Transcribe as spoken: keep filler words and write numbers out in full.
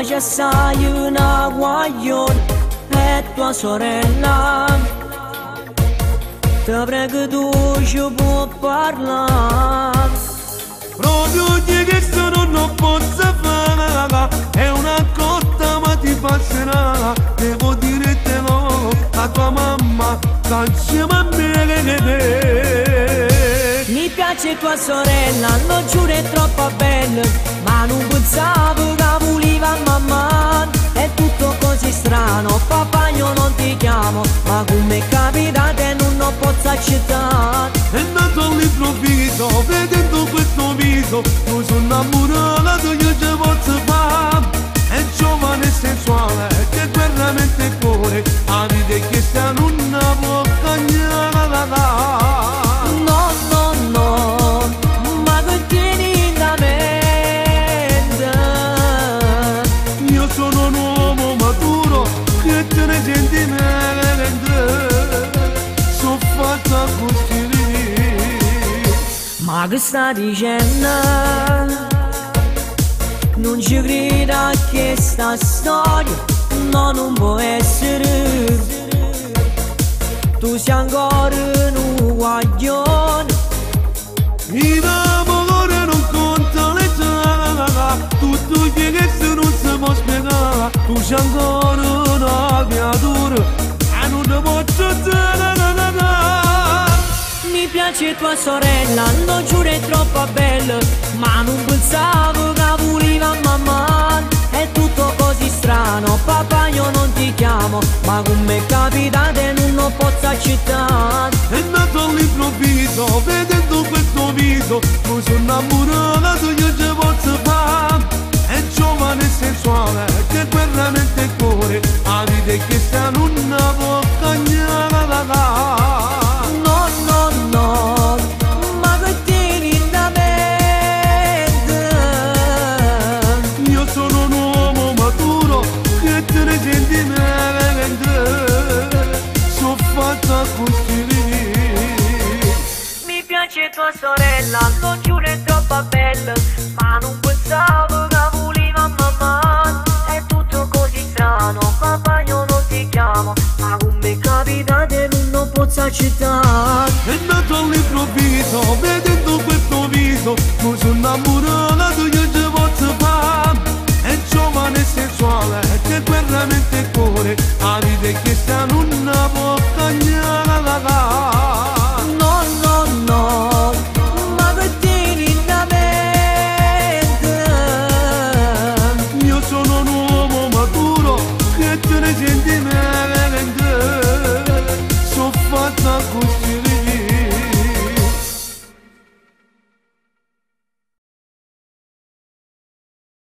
piace assai una guaglione è tua sorella. Te prego tu ci puoi parlare. Proprio di questo non lo posso fare, è una cotta ma ti passerà. Devo dire te no a tua mamma, facci mammele. Mi piace tua sorella, lo giuro è troppo bella, ma non pensavo che voleva mamma. È tutto così strano, papà io non ti chiamo, ma come capita te non lo posso accettare. È nato all'improvviso, vedendo questo viso, non sono innamorato, io ce posso fare. È giovane e sensuale, che guerra mente e cuore, avete che sta non può cagnare. Ma che sta dicendo? Non ci creda che sta storia no, non può essere. Tu sei ancora un guaglione. Mi amore non conta le giornate, tutto che se non si può spiegare. Tu sei ancora una creatura e non ti posso dire. Mi piace tua sorella, lo giuro è troppo bella, ma non pensavo che voleva mamma. È tutto così strano, papà io non ti chiamo, ma come capita te non lo posso accettare. È nato all'improvviso, vedendo questo viso, non sono innamorato, io ce posso fare. È giovane e sensuale, che guerra mente e cuore, avete che sta non può cagnare. Mi piace tua sorella, non giuro è troppo bella, ma non pensavo che voleva mamma. È tutto così strano, papà io non ti chiamo, ma come capita te non lo posso accettare. È nato all'improvviso, vedendo questo viso, non sono innamorato, io ce posso fare. È giovane e sensuale, che guerra mente e cuore, avete che sta non può cagnare.